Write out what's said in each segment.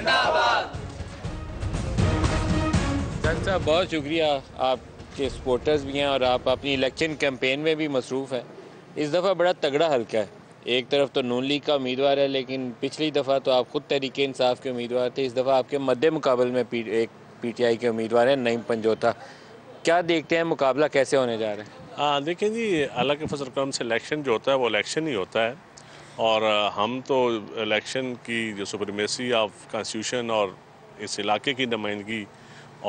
जिंदाबाद। जज साहब बहुत शुक्रिया, आपके सपोर्टर्स भी हैं और आप अपनी इलेक्शन कैंपेन में भी मसरूफ़ हैं। इस दफ़ा बड़ा तगड़ा हल्का है, एक तरफ तो नून लीग का उम्मीदवार है, लेकिन पिछली दफ़ा तो आप ख़ुद तहरीक इंसाफ के उम्मीदवार थे, इस दफ़ा आपके मध्य मुकाबले में एक PTI के उम्मीदवार हैं नदीम पंजोता। क्या देखते हैं मुकाबला कैसे होने जा रहा है? हाँ देखें जी, हालांकि फसल क्रम से इलेक्शन जो होता है वो इलेक्शन ही होता है और हम तो इलेक्शन की जो सुप्रीमेसी ऑफ कॉन्स्टिट्यूशन और इस इलाके की नुमाइंदगी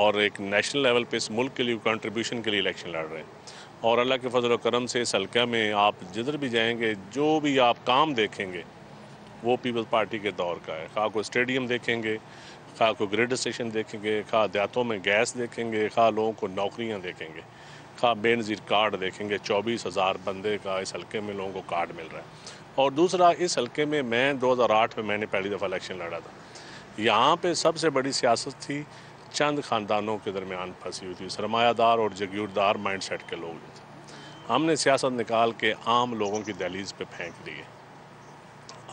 और एक नेशनल लेवल पे इस मुल्क के लिए कंट्रीब्यूशन के लिए इलेक्शन लड़ रहे हैं। और अल्लाह के फजल और करम से इस हल्के में आप जिधर भी जाएंगे जो भी आप काम देखेंगे वो पीपल्स पार्टी के दौर का है। खा को स्टेडियम देखेंगे, खा को ग्रिड स्टेशन देखेंगे, खा देहातों में गैस देखेंगे, खा लोगों को नौकरियाँ देखेंगे, खा बेनज़ीर कार्ड देखेंगे। 24,000 बंदे का इस हल्के में लोगों को कार्ड मिल रहा है। और दूसरा, इस हल्के में मैं 2008 में मैंने पहली दफ़ा इलेक्शन लड़ा था। यहाँ पर सबसे बड़ी सियासत थी चंद ख़ानदानों के दरमियान फंसी हुई थी, सरमायादार और जगीरदार माइंडसेट के लोग थे। हमने सियासत निकाल के आम लोगों की दहलीज़ पे फेंक दिए।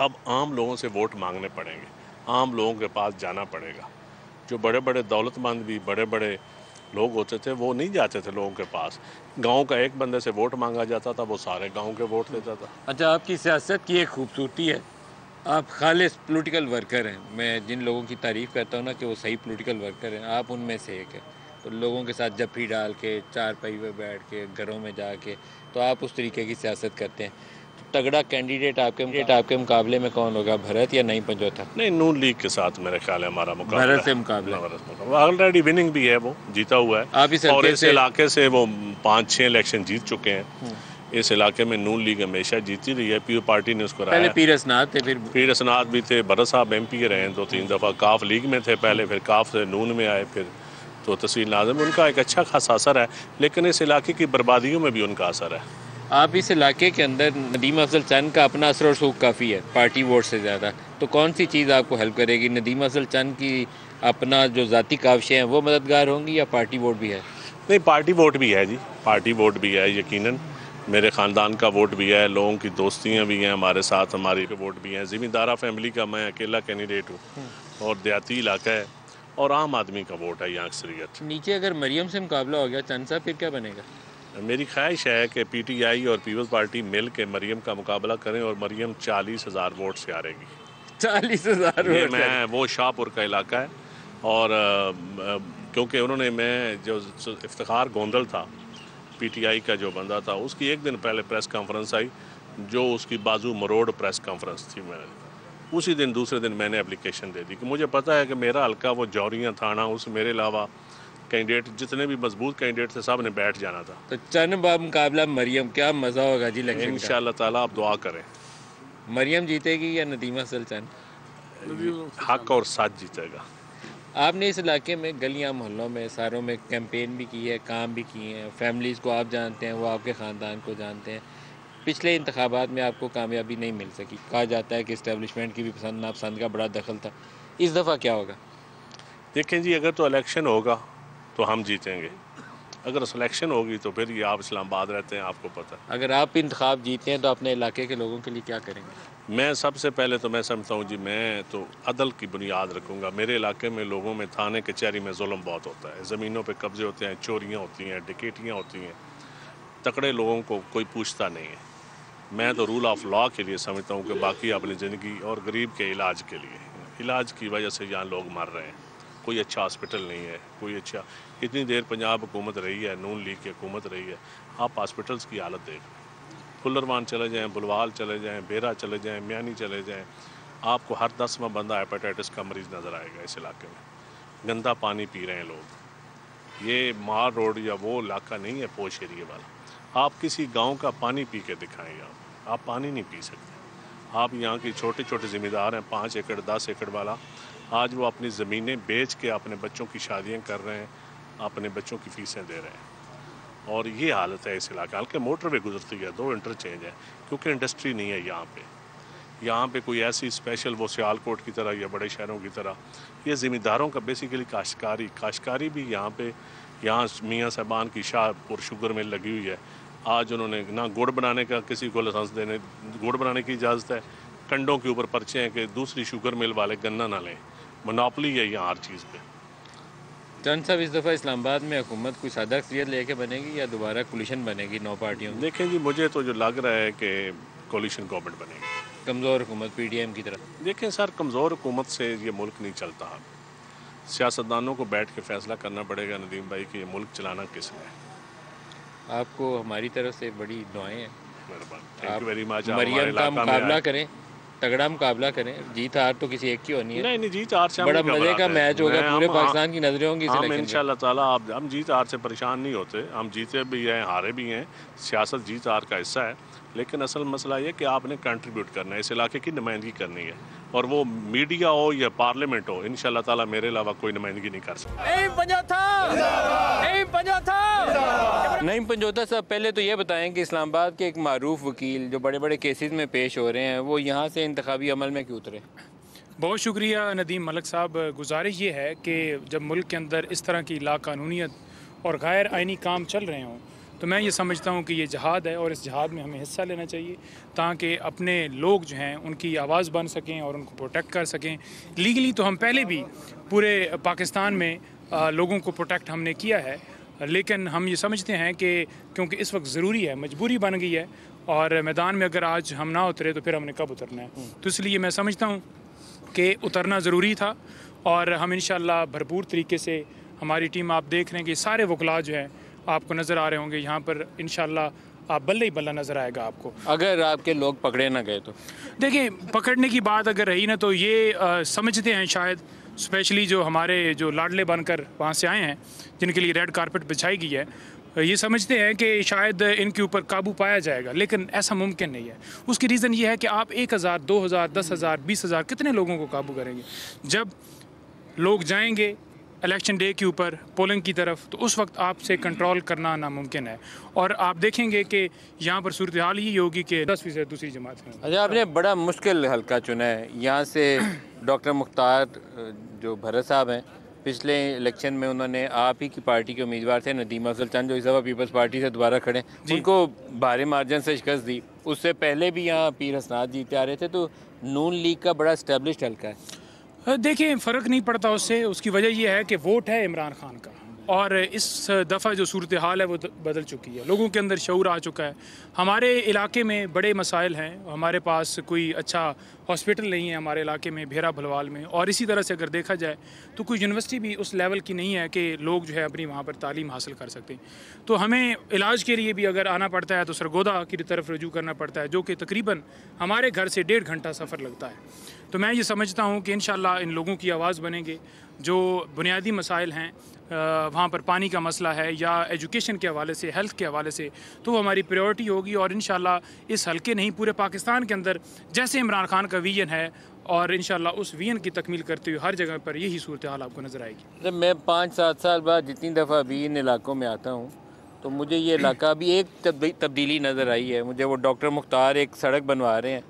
अब आम लोगों से वोट मांगने पड़ेंगे, आम लोगों के पास जाना पड़ेगा। जो बड़े बड़े दौलतमंद भी बड़े बड़े लोग होते थे वो नहीं जाते थे लोगों के पास। गांव का एक बंदे से वोट मांगा जाता था, वो सारे गाँव के वोट लेता था। अच्छा, आपकी सियासत की एक खूबसूरती है, आप खालिस पॉलिटिकल वर्कर हैं। मैं जिन लोगों की तारीफ़ करता हूँ ना कि वो सही पॉलिटिकल वर्कर हैं, आप उनमें से एक हैं। तो लोगों के साथ जफ्फी डाल के, चारपाई पे बैठ के, घरों में जा के, तो आप उस तरीके की सियासत करते हैं। तो तगड़ा कैंडिडेट आपके मुकाबले में कौन होगा, भरत या नदीम पंजोता? नहीं, नून लीग के साथ मेरे ख्याल है हमारा मुकाबला, भरत से मुकाबला। ऑलरेडी विनिंग भी है, वो जीता हुआ है। आप इस इलाके से वो 5-6 इलेक्शन जीत चुके हैं। इस इलाके में नून लीग हमेशा जीती रही है। पीओ पार्टी ने उसको पहले पीर हसनाद थे, फिर पीर हसनाद भी थे, भरत साहब MP रहे 2-3 दफ़ा। काफ लीग में थे पहले, फिर काफ से नून में आए, फिर तो तहसील नाज़िम। उनका एक अच्छा खासा असर है, लेकिन इस इलाके की बर्बादियों में भी उनका असर है। आप इस इलाके के अंदर नदीम अफजल चंद का अपना असर और सूख काफ़ी है पार्टी वोट से ज़्यादा, तो कौन सी चीज़ आपको हेल्प करेगी? नदीम अफजल चंद की अपना जो ज़ाती काविशें हैं वो मददगार होंगी या पार्टी वोट भी है? नहीं, पार्टी वोट भी है जी, पार्टी वोट भी है। यकीनन मेरे ख़ानदान का वोट भी है, लोगों की दोस्तियाँ भी हैं हमारे साथ, हमारी वोट भी हैं। ज़िम्मेदारा फैमिली का मैं अकेला कैंडिडेट हूँ और देहाती इलाका है और आम आदमी का वोट है यहाँ अक्सरियत। नीचे अगर मरियम से मुकाबला हो गया चंद साहब, फिर क्या बनेगा? मेरी ख्वाहिश है कि PTI और पीपल्स पार्टी मिल के मरियम का मुकाबला करें और मरियम 40,000 वोट से हारेगी। 40,000 वोट? मैं वो शाहपुर का इलाका है और क्योंकि उन्होंने मैं जो इफ्तिखार गोंदल था PTI का जो बंदा था, उसकी एक दिन पहले प्रेस कॉन्फ्रेंस आई जो उसकी बाजू मरोड़ प्रेस कॉन्फ्रेंस थी। मैंने उसी दिन दूसरे दिन मैंने एप्लीकेशन दे दी कि मुझे पता है कि मेरा हल्का वो जौरियाँ थाना, उस मेरे अलावा कैंडिडेट जितने भी मजबूत कैंडिडेट थे सब ने बैठ जाना था। तो चंद बार मुकाबला मरियम, क्या मज़ा होगा जी इलेक्शन का। इंशाल्लाह ताला आप दुआ करें। मरियम जीतेगी या नदीम अफजल चंद? हक और साथ जीतेगा। आपने इस इलाके में गलियां मोहल्लों में सारों में कैंपेन भी की है, काम भी किए हैं, फैमिलीज़ को आप जानते हैं, वो आपके ख़ानदान को जानते हैं। पिछले इंतखाबात में आपको कामयाबी नहीं मिल सकी, कहा जाता है कि इस्टेब्लिशमेंट की भी पसंद नापसंद का बड़ा दखल था। इस दफ़ा क्या होगा? देखें जी, अगर तो इलेक्शन होगा तो हम जीतेंगे, अगर सिलेक्शन होगी तो फिर ये आप इस्लामाबाद रहते हैं आपको पता। अगर आप इंतखाब जीते हैं तो अपने इलाके के लोगों के लिए क्या करेंगे? मैं सबसे पहले तो मैं समझता हूँ जी, मैं तो अदल की बुनियाद रखूँगा। मेरे इलाके में लोगों में थाने कचहरी में जुल्म बहुत होता है, ज़मीनों पे कब्जे होते हैं, चोरियाँ होती हैं, डकैतियाँ होती हैं, तकड़े लोगों को कोई पूछता नहीं है। मैं तो रूल ऑफ लॉ के लिए समझता हूँ कि बाकी अपनी ज़िंदगी और गरीब के इलाज के लिए, इलाज की वजह से यहाँ लोग मर रहे हैं, कोई अच्छा हॉस्पिटल नहीं है, कोई अच्छा। इतनी देर पंजाब हुकूमत रही है, नून लीग की हुकूमत रही है, आप हॉस्पिटल्स की हालत देख लें। फुलरवान चले जाएं, बुलवाल चले जाएं, बेरा चले जाएं, म्यानी चले जाएं, आपको हर 10वां बंदा हेपेटाइटिस का मरीज़ नज़र आएगा। इस इलाके में गंदा पानी पी रहे हैं लोग। ये मार रोड या वो इलाका नहीं है पोश एरिए वाला। आप किसी गाँव का पानी पी के दिखाएँ, आप पानी नहीं पी सकते। आप यहाँ की छोटे छोटे ज़िम्मेदार हैं, 5 एकड़ 10 एकड़ वाला, आज वो अपनी ज़मीनें बेच के अपने बच्चों की शादियां कर रहे हैं, अपने बच्चों की फ़ीसें दे रहे हैं। और ये हालत है इस इलाके। हल्के मोटरवे गुजरती है, 2 इंटरचेंज है, क्योंकि इंडस्ट्री नहीं है यहाँ पे। यहाँ पे कोई ऐसी स्पेशल वो सियालकोट की तरह या बड़े शहरों की तरह, ये ज़िम्मेदारों का बेसिकली काश्तकारी भी यहाँ पे। यहाँ मियाँ साहबान की शाहपुर शुगर मिल लगी हुई है, आज उन्होंने ना गुड़ बनाने का किसी को लाइसेंस देने, गुड़ बनाने की इजाज़त है। कंडों के ऊपर पर्चे हैं कि दूसरी शुगर मिल वाले गन्ना ना लें, मोनोपली है यहाँ हर चीज़ पे। चंद साहब, इस दफ़ा इस्लामाबाद में हुकूमत कुछ हद अक्सरियत लेके बनेगी या दोबारा कोलिशन बनेगी 9 पार्टियों में? देखें जी, मुझे तो जो लग रहा है कि कोलिशन गवर्नमेंट बनेगी, कमज़ोर हुकूमत PTM की तरफ। देखें सर, कमज़ोर हुकूमत से ये मुल्क नहीं चलता। सियासतदानों को बैठ के फैसला करना पड़ेगा नदीम भाई कि ये मुल्क चलाना किसने है। आपको हमारी तरफ से बड़ी दुआएं हैं। आप मरियम का मुकाबला करें, तगड़ा मुकाबला करें। जीत हार तो किसी एक की होनी है। नहीं, जीत हार से बड़ा मजे का मैच होगा, पूरे पाकिस्तान की नजरें होंगी इंशाल्लाह ताला। हम जीत हार से परेशान नहीं होते, हम जीते भी हैं हारे भी हैं, सियासत जीत हार का हिस्सा है। लेकिन असल मसला ये कि आपने कंट्रीब्यूट करना है, इस इलाके की नुमाइंदगी करनी है, और वो मीडिया हो या पार्लियामेंट हो, इंशाल्लाह ताला मेरे अलावा कोई नुमाइंदगी नहीं कर सकता। नदीम पंजोता साहब, पहले तो ये बताएं कि इस्लामाबाद के एक मारूफ वकील जो बड़े बड़े केसेस में पेश हो रहे हैं, वो यहाँ से इंतखाबी अमल में क्यों उतरे? बहुत शुक्रिया नदीम मलिक साहब। गुजारिश ये है कि जब मुल्क के अंदर इस तरह की लाकानूनियत और गैर आइनी काम चल रहे हों तो मैं ये समझता हूँ कि ये जहाद है, और इस जहाद में हमें हिस्सा लेना चाहिए ताकि अपने लोग जो हैं उनकी आवाज़ बन सकें और उनको प्रोटेक्ट कर सकें। लीगली तो हम पहले भी पूरे पाकिस्तान में लोगों को प्रोटेक्ट हमने किया है, लेकिन हम ये समझते हैं कि क्योंकि इस वक्त ज़रूरी है, मजबूरी बन गई है, और मैदान में अगर आज हम ना उतरे तो फिर हमने कब उतरना है। तो इसलिए मैं समझता हूँ कि उतरना ज़रूरी था, और हम इंशाल्लाह भरपूर तरीके से, हमारी टीम आप देख रहे हैं कि सारे वकला जो हैं आपको नज़र आ रहे होंगे यहाँ पर, इंशाल्लाह आप बल्ला ही बल्ला नज़र आएगा आपको। अगर आपके लोग पकड़े ना गए तो? देखिए, पकड़ने की बात अगर रही ना, तो ये समझते हैं शायद, स्पेशली जो हमारे जो लाडले बनकर वहाँ से आए हैं, जिनके लिए रेड कारपेट बिछाई गई है, ये समझते हैं कि शायद इनके ऊपर काबू पाया जाएगा, लेकिन ऐसा मुमकिन नहीं है। उसकी रीज़न ये है कि आप 1000, 2000, 10000, 20000 कितने लोगों को काबू करेंगे? जब लोग जाएंगे इलेक्शन डे के ऊपर पोलिंग की तरफ, तो उस वक्त आपसे कंट्रोल करना नामुमकिन है। और आप देखेंगे कि यहाँ पर सूरत हाल ही होगी कि 10% दूसरी जमात है। अच्छा, आपने बड़ा मुश्किल हल्का चुना है। यहाँ से डॉक्टर मुख्तार जो भरत साहब हैं, पिछले इलेक्शन में उन्होंने आप ही की पार्टी के उम्मीदवार थे, नदीम अफजल खान जो इस दफ़ा पीपल्स पार्टी से दोबारा खड़े, उनको भारी मार्जिन से शिकस्त दी। उससे पहले भी यहाँ पीर हसनाद जीते आ रहे थे, तो नून लीग का बड़ा इस्टेब्लिश्ड हल्का है। देखिए, फ़र्क नहीं पड़ता उससे। उसकी वजह यह है कि वोट है इमरान खान का, और इस दफ़ा जो सूरत हाल है वो बदल चुकी है, लोगों के अंदर शऊर आ चुका है। हमारे इलाके में बड़े मसाइल हैं, हमारे पास कोई अच्छा हॉस्पिटल नहीं है हमारे इलाके में, भेरा भलवाल में, और इसी तरह से अगर देखा जाए तो कोई यूनिवर्सिटी भी उस लेवल की नहीं है कि लोग जो है अपनी वहाँ पर तालीम हासिल कर सकते हैं। तो हमें इलाज के लिए भी अगर आना पड़ता है तो सरगोधा की तरफ रजू करना पड़ता है, जो कि तकरीबन हमारे घर से 1.5 घंटा सफ़र लगता है। तो मैं ये समझता हूँ कि इंशाल्लाह इन लोगों की आवाज़ बनेंगे। जो बुनियादी मसाइल हैं, वहाँ पर पानी का मसला है या एजुकेशन के हवाले से, हेल्थ के हवाले से, तो वो हमारी प्रायोरिटी होगी। और इंशाल्लाह इस हल्के नहीं पूरे पाकिस्तान के अंदर जैसे इमरान खान का विजन है, और इंशाल्लाह उस विजन की तकमील करते हुए हर जगह पर यही सूरत हाल आपको नज़र आएगी। जब मैं 5-7 साल बाद जितनी दफ़ा भी इन इलाकों में आता हूँ तो मुझे ये इलाका भी एक तब्दीली नज़र आई है। मुझे वो डॉक्टर मुख्तार एक सड़क बनवा रहे हैं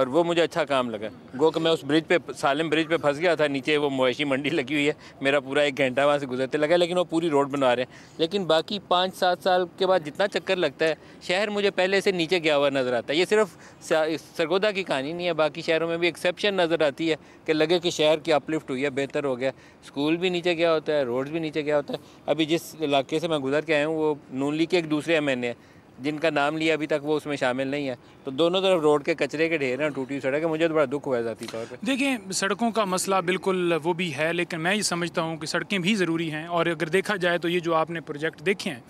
और वो मुझे अच्छा काम लगा। गो कि मैं उस ब्रिज पे, सालिम ब्रिज पे फंस गया था, नीचे वो मवेशी मंडी लगी हुई है, मेरा पूरा 1 घंटा वहाँ से गुजरते लगा, लेकिन वो पूरी रोड बनवा रहे हैं। लेकिन बाकी 5-7 साल के बाद जितना चक्कर लगता है, शहर मुझे पहले से नीचे गया हुआ नज़र आता है। ये सिर्फ सरगोदा की कहानी नहीं है, बाकी शहरों में भी एक्सेप्शन नज़र आती है कि लगे कि शहर की अपलिफ्ट हुई है, बेहतर हो गया। स्कूल भी नीचे गया होता है, रोड भी नीचे गया होता है। अभी जिस इलाके से मैं गुजर के आया हूँ वो नून लीग के एक दूसरे MNA है, जिनका नाम लिया अभी तक वो उसमें शामिल नहीं है। तो दोनों तरफ रोड के कचरे के ढेर हैं, टूटी सड़क है। मुझे तो बड़ा दुख हुआ जाती तौर पर। देखिए, सड़कों का मसला बिल्कुल वो भी है, लेकिन मैं ये समझता हूँ कि सड़कें भी ज़रूरी हैं। और अगर देखा जाए तो ये जो आपने प्रोजेक्ट देखे हैं,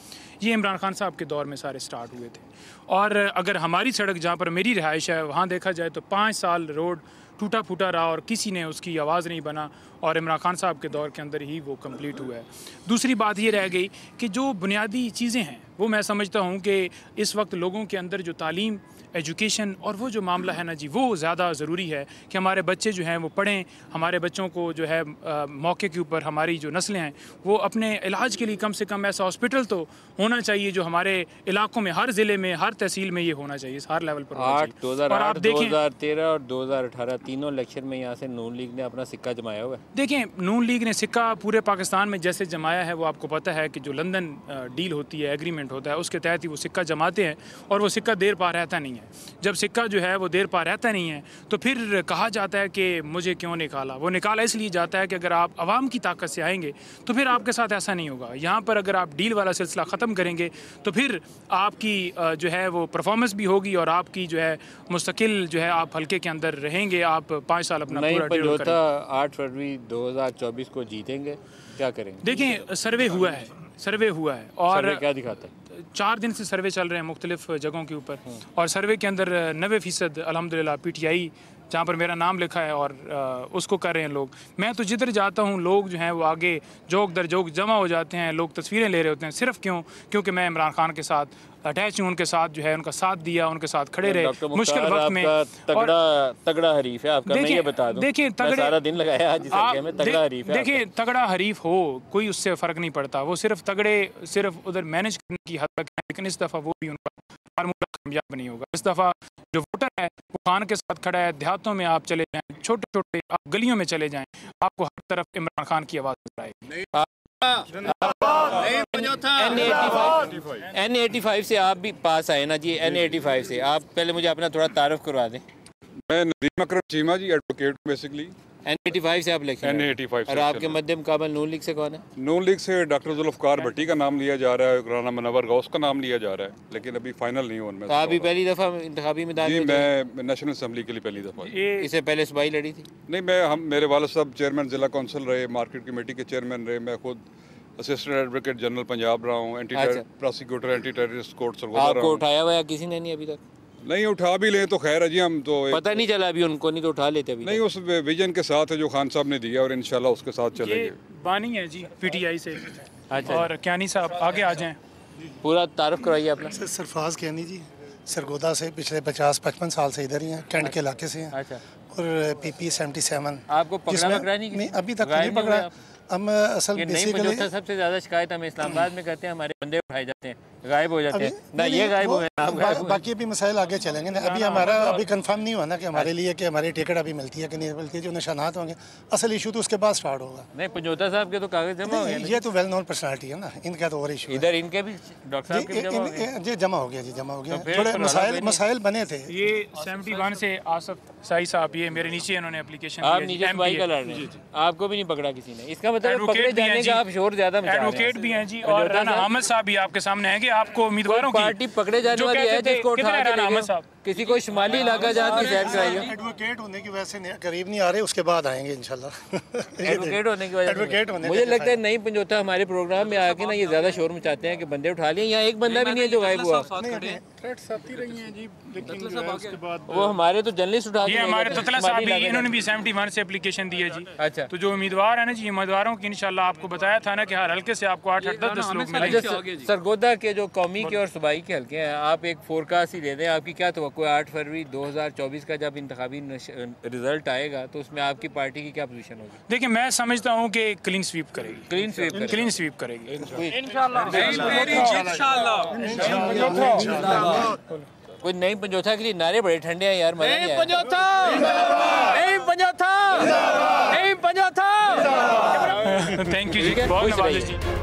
ये इमरान खान साहब के दौर में सारे स्टार्ट हुए थे। और अगर हमारी सड़क जहाँ पर मेरी रिहाइश है वहाँ देखा जाए तो 5 साल रोड टूटा फूटा रहा और किसी ने उसकी आवाज़ नहीं बना, और इमरान खान साहब के दौर के अंदर ही वो कंप्लीट हुआ है। दूसरी बात ये रह गई कि जो बुनियादी चीज़ें हैं वो मैं समझता हूँ कि इस वक्त लोगों के अंदर जो तालीम, एजुकेशन और वो जो मामला है ना जी, वो ज़्यादा ज़रूरी है कि हमारे बच्चे जो हैं वो पढ़ें। हमारे बच्चों को जो है मौके के ऊपर हमारी जो नस्लें हैं वो अपने इलाज के लिए कम से कम ऐसा हॉस्पिटल तो होना चाहिए जो हमारे इलाकों में, हर ज़िले में, हर तहसील में ये होना चाहिए, हर लेवल पर। 2008, 2013 और 2018 तीनों इलेक्शन में यहाँ से नून लीग ने अपना सिक्का जमाया हुआ है। देखें, नून लीग ने सिक्का पूरे पाकिस्तान में जैसे जमाया है, वो आपको पता है कि जो लंदन डील होती है, एग्रीमेंट अलाटमेंट होता है उसके तहत ही वो सिक्का जमाते हैं और वो सिक्का देर पा रहता नहीं है। जब सिक्का जो है वो देर पा रहता नहीं है तो फिर कहा जाता है कि मुझे क्यों निकाला। वो निकाला इसलिए जाता है कि अगर आप आवाम की ताकत से आएंगे तो फिर आपके साथ ऐसा नहीं होगा। यहाँ पर अगर आप डील वाला सिलसिला ख़त्म करेंगे तो फिर आपकी जो है वो परफॉर्मेंस भी होगी और आपकी जो है मुस्तकिल जो है आप हल्के के अंदर रहेंगे। आप 5 साल अपना पंजोता 8 फरवरी 2024 को जीतेंगे, क्या करेंगे? देखें सर्वे हुआ है और क्या दिखाता है? 4 दिन से सर्वे चल रहे हैं मुख्तलिफ जगहों के ऊपर और सर्वे के अंदर 90% अल्हम्दुलिल्लाह PTI जहाँ पर मेरा नाम लिखा है और उसको कर रहे हैं लोग। मैं तो जिधर जाता हूँ लोग जो हैं वो आगे जोक दर जोक जमा हो जाते हैं, लोग तस्वीरें ले रहे होते हैं। सिर्फ क्यों? क्योंकि मैं इमरान खान के साथ अटैच हूँ, उनके साथ जो है उनका साथ दिया, उनके साथ खड़े रहे मुश्किल वक्त में। तगड़ा हरीफ है आपका, मैं ये बता दूं। देखिए सारा दिन लगाया जिसमें तगड़ा हरीफ है। देखिए तगड़ा हरीफ हो कोई उससे फ़र्क नहीं पड़ता, वो सिर्फ तगड़े सिर्फ उधर मैनेज करने की हद तक है। लेकिन इस दफ़ा वो भी उनका फार्मूला कामयाब नहीं होगा। इस दफ़ा जो वोटर है वो खान के साथ खड़ा है। देहातों में आप चले जाएं, छोटे छोटे आप गलियों में चले जाएं, आपको हर तरफ इमरान खान की आवाज़ मिल आएगी। N85 से आप भी पास आए ना जी, N85 से आप पहले मुझे अपना थोड़ा तारफ़ करवा दें। मैं Nadeem Akram Cheema ji advocate basically. N85 से आप लिखे N85 और आपके मध्य मुकाबल नून लीग से कौन है? नून लीग से डॉक्टर जुल्फकार भट्टी का नाम लिया जा रहा है, राना मनवर गौस का नाम लिया जा रहा है, लेकिन अभी फाइनल नहीं होने में। तो आप भी पहली दफ़ा इंतखाबी मैदान में? मैं नेशनल असेंबली के लिए पहली दफ़ा। इससे पहले सूबाई लड़ी थी? नहीं, मैं मेरे वालिद साहब चेयरमैन जिला कौंसिल रहे, मार्केट कमेटी के चेयरमैन रहे, मैं खुद असिस्टेंट एडवोकेट जनरल पंजाब रहा हूँ, anti prosecutor anti terrorist court Sargodha. आपको उठाया हुआ किसी ने नहीं अभी तक? नहीं, उठा भी लें तो खैर है जी, हम तो पता नहीं चला अभी उनको, नहीं तो उठा लेते अभी। नहीं, उस विजन के साथ है जो खान साहब ने दिया और इंशाल्लाह उसके साथ चलेंगे। बानी है जी PTI से। अच्छा, और क्यानी साहब आगे आ जाएं, पूरा तारफ़ करवाइए अपना। सरफराज क्यानी जी सरगोधा से पिछले 50-55 साल से इधर ही हैं, कैंट के इलाके से हैं। अच्छा, और PP 77 आपको पकड़ा नहीं अभी तक? नहीं पकड़ा। हम असल में सबसे ज़्यादा शिकायत हमें इस्लामाबाद में करते हैं, हमारे बंदे उठाए जाते हैं, गायब हो जाते हैं ना, ये गायब हो गए। बाकी भी मसाइल आगे चलेंगे ना, अभी हमारा अभी कंफर्म नहीं हुआ ना कि हमारे लिए कि हमारी टिकट अभी मिलती है कि नहीं मिलती है। जो निशानात होंगे असल इशू तो उसके बाद स्टार्ट होगा। नहीं, पंजोता साहब के तो कागज़ जमा हो गए, ये तो वेल नोन पर्सनैलिटी है ना, इनका तो और इशू इधर इनके भी डॉक्टर साहब के जी जमा हो गया जी, जमा हो गया। थोड़े मसाइल बने थे। ये 71 से आसफ साई साहब, ये मेरे नीचे इन्होंने एप्लीकेशन दी। आपको भी नहीं पकड़ा किसी ने, इसका पकड़े जाने का आप शोर ज्यादा मचा रहे हैं। एडवोकेट भी हैं जी और राना आमद साहब भी आपके सामने हैं कि आपको उम्मीदवारों की पार्टी पकड़े जाने वाली है जिसको उठा के आमद साहब किसी को शिमाली इलाका जाके सैर कराइए। एडवोकेट होने की वजह से करीब नहीं आ रहे, उसके बाद आएंगे इंशाल्लाह। एडवोकेट होने की वजह से मुझे लगता है नहीं पंजोता हमारे प्रोग्राम में आके ना ये ज्यादा शोर मचाते हैं कि बंदे उठा लिए, यहाँ एक बंदा भी नहीं है जो गायब हुआ। वो हमारे तो जर्नलिस्ट उठा लिए, इन्होंने भी 71 से एप्लीकेशन दी है जी। अच्छा, तो जो उम्मीदवार है ना जी उम्मीदवारों की इंशाल्लाह आपको बताया था ना कि हर हल्के से आपको 8-10 लोग मिलेंगे। सरगोधा के जो कौमी के और सूबाई के हल्के हैं, आप एक फोरकास्ट ही दे दें आपकी क्या तवक्को है 8 फरवरी 2024 का जब इंतखाबी रिजल्ट आएगा तो उसमें आपकी पार्टी की क्या पोजीशन होगी? देखिए मैं समझता हूँ कि क्लीन स्वीप करेगी, क्लीन स्वीप करेगी इंशाल्लाह। कोई नई पंजोता के लिए नारे बड़े ठंडे हैं यार, मजा नहीं पंजोता। थैंक यू जी, बहुत।